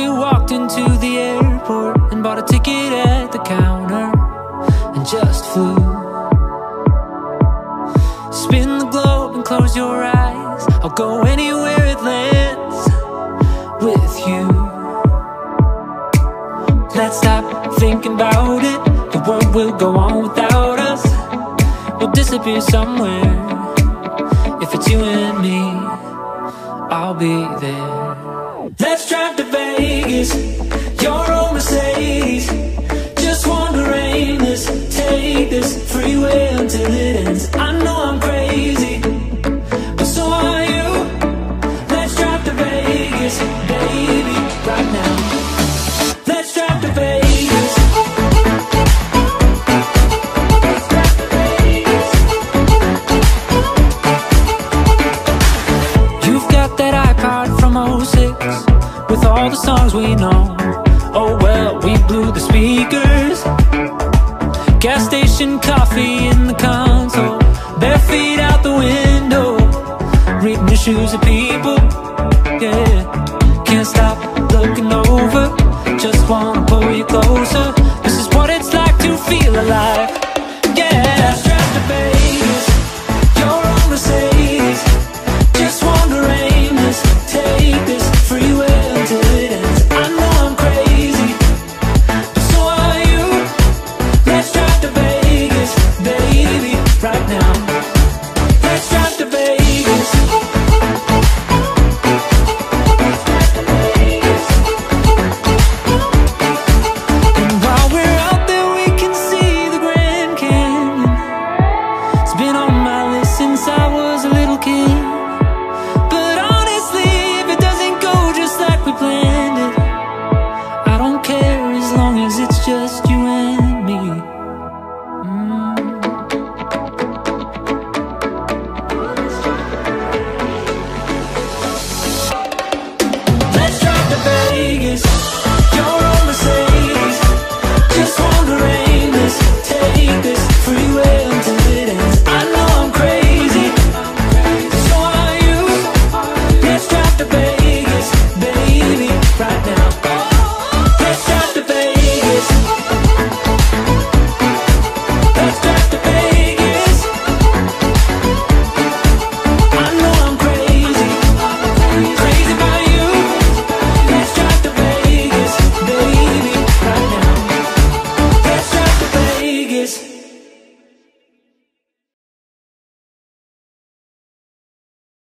we walked into the airport and bought a ticket at the counter and just flew. Spin the globe and close your eyes, I'll go anywhere it lands with you. Let's stop thinking about it, the world will go on without us. We'll disappear somewhere, if it's you and me, I'll be there. Let's drive to Vegas, your old Mercedes. Just wandering this, take this freeway until it ends. I know I'm crazy, but so are you. Let's drive to Vegas, baby, right now. Let's drive to Vegas. With all the songs we know, oh well, we blew the speakers. Gas station coffee in the console, bare feet out the window, reading the shoes of people. Yeah, can't stop looking over, just wanna pull you closer. This is what it's like to feel alive.